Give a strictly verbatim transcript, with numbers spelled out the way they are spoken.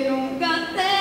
Que nunca te